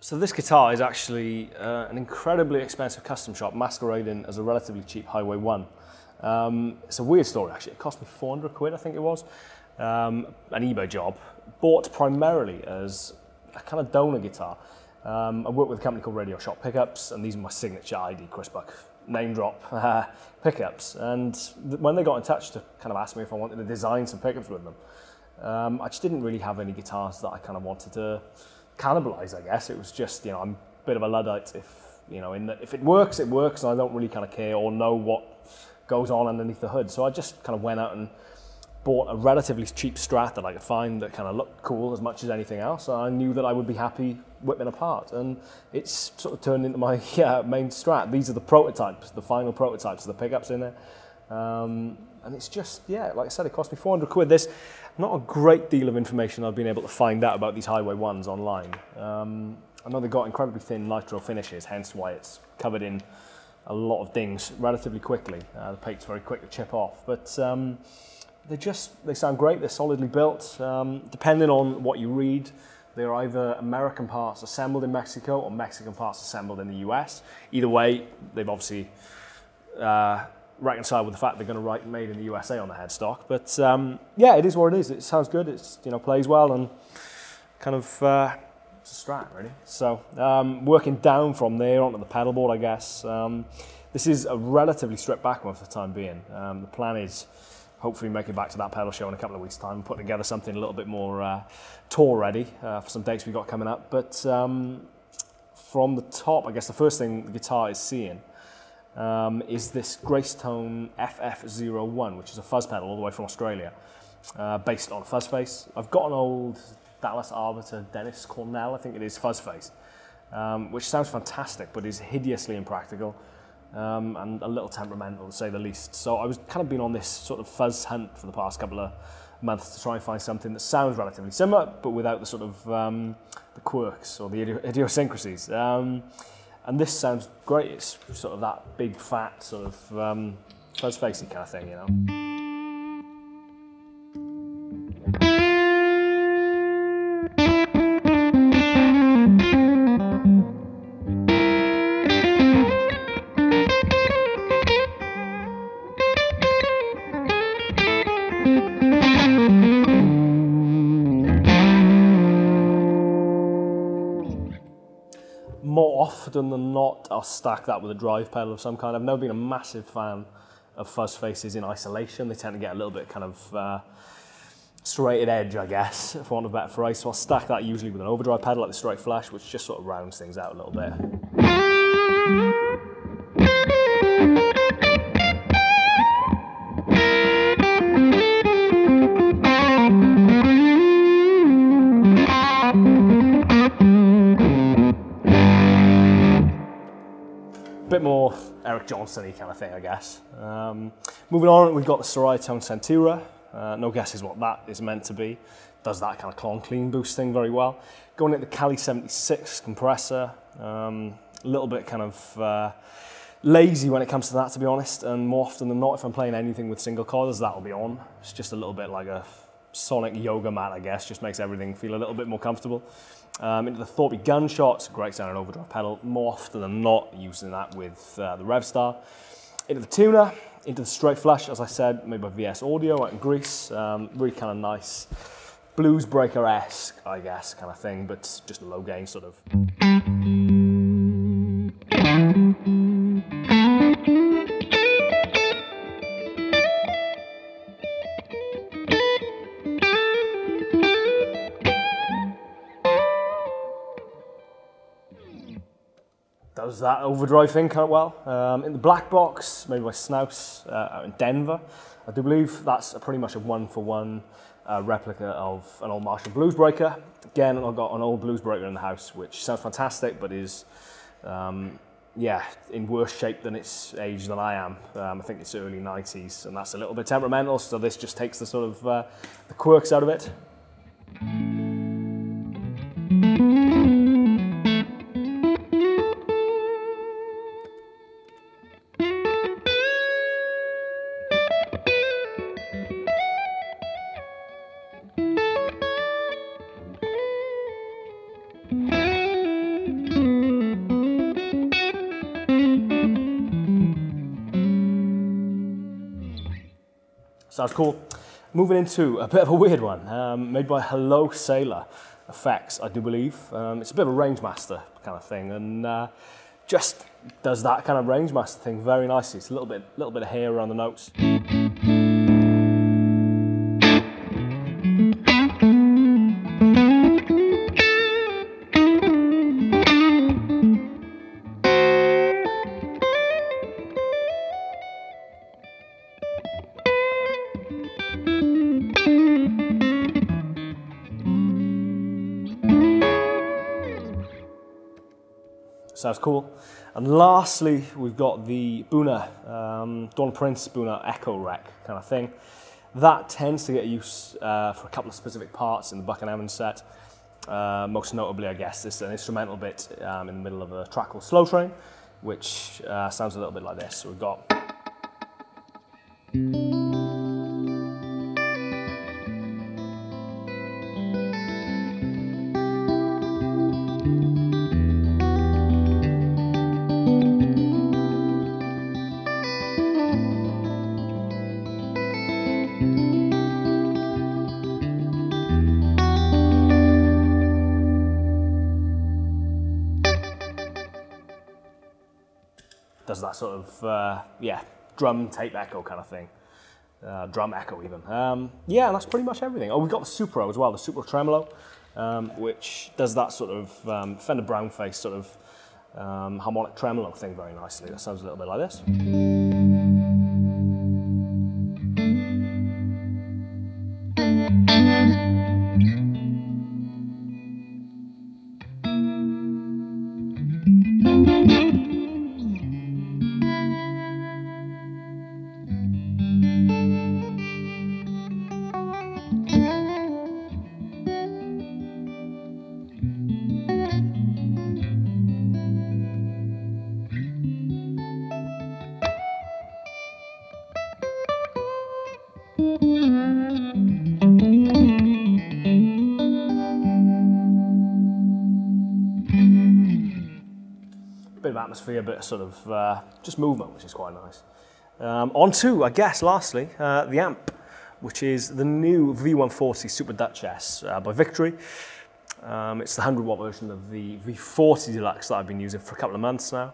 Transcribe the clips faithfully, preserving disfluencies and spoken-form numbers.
So this guitar is actually uh, an incredibly expensive custom shop masquerading as a relatively cheap Highway one. Um, it's a weird story actually. It cost me four hundred quid, I think it was, um, an eBay job, bought primarily as a kind of donor guitar. Um, I work with a company called Radio Shop Pickups, and these are my signature I D, Chris Buck, name drop, uh, pickups. And th when they got in touch to kind of ask me if I wanted to design some pickups with them, um, I just didn't really have any guitars that I kind of wanted to cannibalize, I guess. It was just, you know, I'm a bit of a Luddite, if, you know, in that if it works, it works, and I don't really kind of care or know what goes on underneath the hood. So I just kind of went out and bought a relatively cheap Strat that I could find that kind of looked cool as much as anything else. And I knew that I would be happy whipping apart, and it's sort of turned into my yeah, main Strat. These are the prototypes, the final prototypes of the pickups in there. Um, and it's just, yeah, like I said, it cost me four hundred quid. There's not a great deal of information I've been able to find out about these Highway ones online. Um, I know they've got incredibly thin nitro finishes, hence why it's covered in a lot of dings relatively quickly. Uh, the paint's very quick to chip off, but um, they just, they sound great, they're solidly built. Um, depending on what you read, they're either American parts assembled in Mexico or Mexican parts assembled in the U S. Either way, they've obviously uh, reconcile with the fact they're going to write made in the U S A on the headstock, but um, yeah, it is what it is. It sounds good, it's, you know, plays well, and kind of uh, it's a Strat really. So um, working down from there onto the pedal board, I guess. Um, this is a relatively stripped back one for the time being. Um, the plan is hopefully make it back to that pedal show in a couple of weeks time, put together something a little bit more uh, tour ready uh, for some dates we've got coming up. But um, from the top, I guess the first thing the guitar is seeing Um, is this Grace Tone F F zero one, which is a fuzz pedal all the way from Australia, uh, based on Fuzzface. I've got an old Dallas Arbiter, Dennis Cornell, I think it is, Fuzzface, um, which sounds fantastic, but is hideously impractical um, and a little temperamental, to say the least. So I was kind of been on this sort of fuzz hunt for the past couple of months to try and find something that sounds relatively similar, but without the sort of um, the quirks or the idiosyncrasies. Um, And this sounds great. It's sort of that big, fat, sort of um, fuzz-facey kind of thing, you know. Often than not, I'll stack that with a drive pedal of some kind. I've never been a massive fan of fuzz faces in isolation. They tend to get a little bit kind of uh, serrated edge, I guess, if I want a better phrase. So I'll stack that usually with an overdrive pedal like the Straight Flash, which just sort of rounds things out a little bit. Bit more Eric Johnson-y kind of thing, I guess. Um, moving on, we've got the Soraya Tone Centaur. Uh, no guesses what that is meant to be. Does that kind of Klon clean boost thing very well. Going into the Cali seventy-six compressor, um, a little bit kind of uh, lazy when it comes to that, to be honest, and more often than not, if I'm playing anything with single chords, that'll be on. It's just a little bit like a sonic yoga mat, I guess, just makes everything feel a little bit more comfortable. Um, into the Thorpy Gunshots, great sounding overdrive pedal, more often than not using that with uh, the Revstar. Into the tuner, into the Straight Flash, as I said, made by V S Audio out in Greece. Um, really kind of nice, Bluesbreaker-esque, I guess, kind of thing, but just a low gain sort of. was that overdrive thing kind of well. Um, in the black box, made by Snouse uh, out in Denver. I do believe that's a pretty much a one-for-one uh, replica of an old Marshall Bluesbreaker. Again, I've got an old Bluesbreaker in the house, which sounds fantastic, but is, um, yeah, in worse shape than its age than I am. Um, I think it's early nineties, and that's a little bit temperamental, so this just takes the sort of uh, the quirks out of it. Sounds cool. Moving into a bit of a weird one, um, made by Hello Sailor F X, I do believe. Um, it's a bit of a Rangemaster kind of thing, and uh, just does that kind of Rangemaster thing very nicely. It's a little bit, little bit of hair around the notes. Sounds cool. And lastly, we've got the Buna, um, Don Prince Buna Echo Wreck kind of thing. That tends to get used uh, for a couple of specific parts in the Buck and Evans set. Uh, most notably, I guess, it's an instrumental bit um, in the middle of a track called Slow Train, which uh, sounds a little bit like this. So we've got... does that sort of, uh, yeah, drum tape echo kind of thing. Uh, drum echo even. Um, yeah, and that's pretty much everything. Oh, we've got the Supro as well, the Supro Tremolo, um, which does that sort of um, Fender Brownface sort of um, harmonic tremolo thing very nicely. That sounds a little bit like this. Atmosphere, but sort of uh, just movement, which is quite nice. Um, on to, I guess, lastly, uh, the amp, which is the new V one forty Super Duchess uh, by Victory. Um, it's the one hundred watt version of the V forty Deluxe that I've been using for a couple of months now.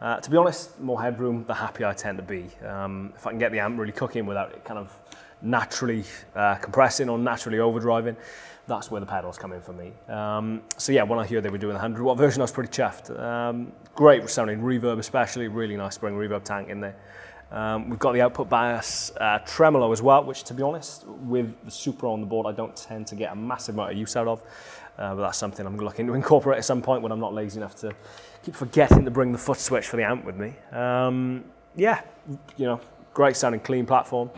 Uh, to be honest, the more headroom, the happier I tend to be. Um, if I can get the amp really cooking without it kind of naturally uh, compressing or naturally overdriving, that's where the pedals come in for me. Um, so yeah, when I hear they were doing the one hundred watt version, I was pretty chuffed. Um, great sounding reverb especially, really nice spring reverb tank in there. Um, we've got the output bias uh, tremolo as well, which to be honest, with the Supro on the board, I don't tend to get a massive amount of use out of, uh, but that's something I'm looking to incorporate at some point when I'm not lazy enough to keep forgetting to bring the foot switch for the amp with me. Um, yeah, you know, great sounding clean platform.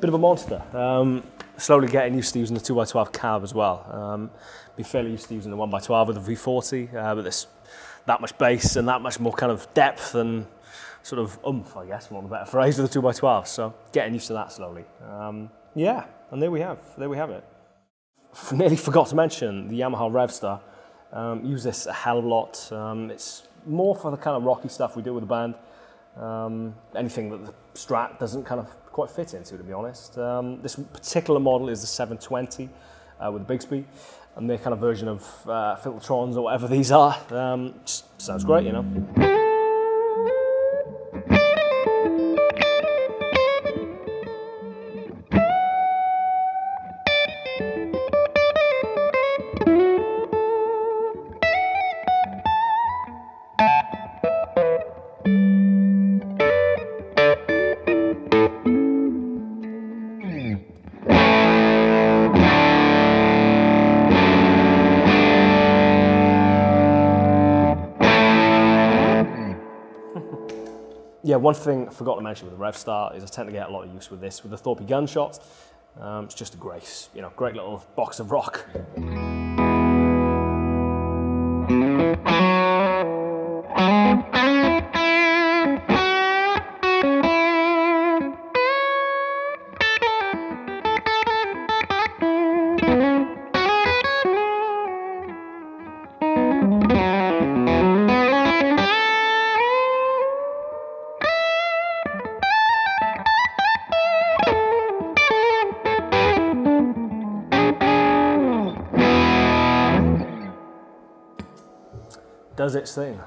Bit of a monster. Um, slowly getting used to using the two by twelve cab as well. Um, be fairly used to using the one by twelve with the V forty, uh, but there's that much bass and that much more kind of depth and sort of oomph, I guess, one of the better phrase, with the two by twelve. So getting used to that slowly. Um, yeah, and there we have, there we have it. Nearly forgot to mention the Yamaha Revstar. Um, use this a hell of a lot. Um, it's more for the kind of rocky stuff we do with the band. Um, anything that the Strat doesn't kind of quite fit into, to be honest. Um, this particular model is the seven twenty uh, with the Bigsby, and their kind of version of uh, Filtrons or whatever these are. Um, just sounds great, you know. Yeah, one thing I forgot to mention with the Revstar is I tend to get a lot of use with this, with the Thorpy gunshots. Um, it's just a Grace, you know, great little box of rock. Does its thing.